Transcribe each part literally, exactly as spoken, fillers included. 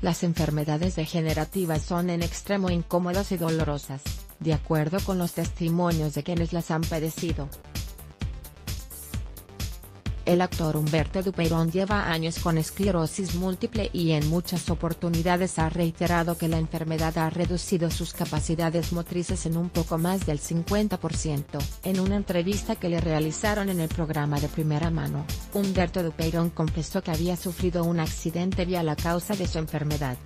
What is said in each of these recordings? Las enfermedades degenerativas son en extremo incómodas y dolorosas, de acuerdo con los testimonios de quienes las han padecido. El actor Humberto Dupeyrón lleva años con esclerosis múltiple y en muchas oportunidades ha reiterado que la enfermedad ha reducido sus capacidades motrices en un poco más del cincuenta por ciento. En una entrevista que le realizaron en el programa De Primera Mano, Humberto Dupeyrón confesó que había sufrido un accidente vial a causa de su enfermedad.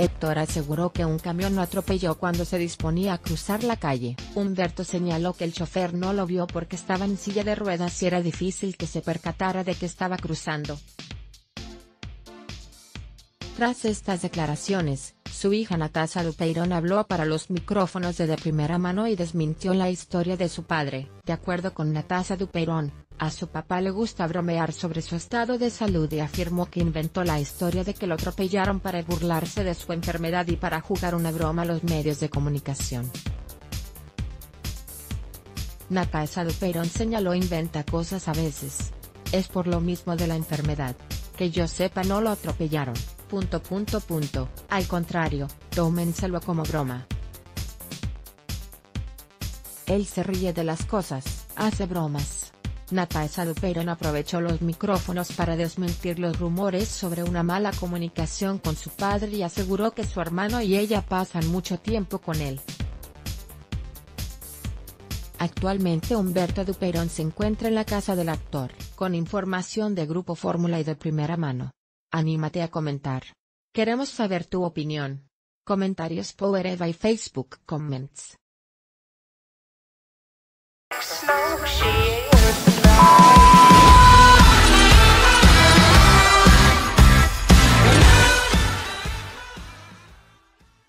Héctor aseguró que un camión lo atropelló cuando se disponía a cruzar la calle. Humberto señaló que el chofer no lo vio porque estaba en silla de ruedas y era difícil que se percatara de que estaba cruzando. Tras estas declaraciones, su hija Natasha Dupeyrón habló para los micrófonos de De Primera Mano y desmintió la historia de su padre. De acuerdo con Natasha Dupeyrón, a su papá le gusta bromear sobre su estado de salud y afirmó que inventó la historia de que lo atropellaron para burlarse de su enfermedad y para jugar una broma a los medios de comunicación. Natasha Dupeyrón señaló: inventa cosas a veces. Es por lo mismo de la enfermedad. Que yo sepa, no lo atropellaron. Punto, punto, punto. Al contrario, tómenselo como broma. Él se ríe de las cosas, hace bromas. Natasha Dupeyrón aprovechó los micrófonos para desmentir los rumores sobre una mala comunicación con su padre y aseguró que su hermano y ella pasan mucho tiempo con él. Actualmente Humberto Dupeyrón se encuentra en la casa del actor. Con información de Grupo Fórmula y De Primera Mano. Anímate a comentar. Queremos saber tu opinión. Comentarios powered by Facebook Comments.